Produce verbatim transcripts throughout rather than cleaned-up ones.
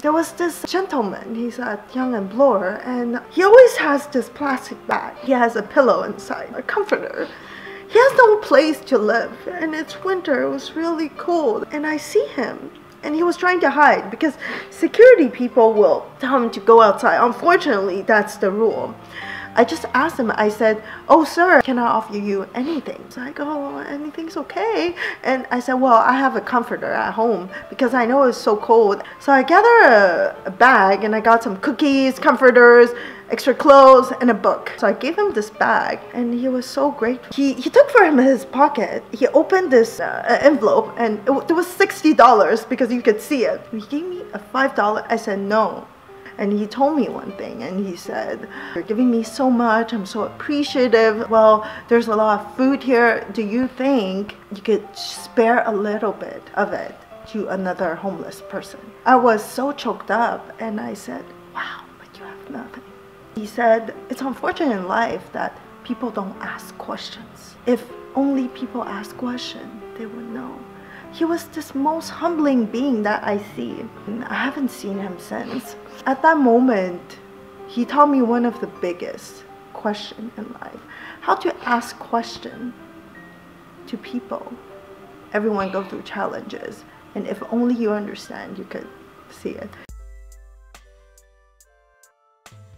there was this gentleman, he's a young employer, and he always has this plastic bag. He has a pillow inside, a comforter. He has no place to live, and it's winter, it was really cold, and I see him. And he was trying to hide because security people will tell him to go outside. Unfortunately, that's the rule. I just asked him, I said, "Oh, sir, can I offer you anything?" He's like, "Oh, anything's okay." And I said, "Well, I have a comforter at home because I know it's so cold." So I gathered a, a bag and I got some cookies, comforters, extra clothes, and a book. So I gave him this bag and he was so grateful. He, he took from his pocket, he opened this uh, envelope, and it, it was sixty dollars because you could see it. He gave me a five dollars, I said no. And he told me one thing, and he said, "You're giving me so much, I'm so appreciative. Well, there's a lot of food here. Do you think you could spare a little bit of it to another homeless person?" I was so choked up, and I said, "Wow, but you have nothing." He said, "It's unfortunate in life that people don't ask questions. If only people ask questions, they would know." He was this most humbling being that I see. And I haven't seen him since. At that moment, he taught me one of the biggest questions in life. How to ask questions to people. Everyone goes through challenges. And if only you understand, you could see it.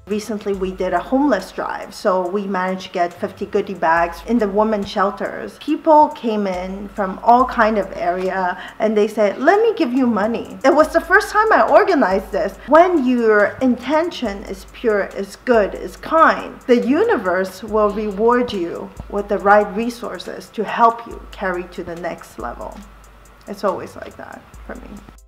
Recently, we did a homeless drive, so we managed to get fifty goodie bags in the women's shelters. People came in from all kind of area, and they said, "Let me give you money." It was the first time I organized this. When your intention is pure, is good, is kind, the universe will reward you with the right resources to help you carry to the next level. It's always like that for me.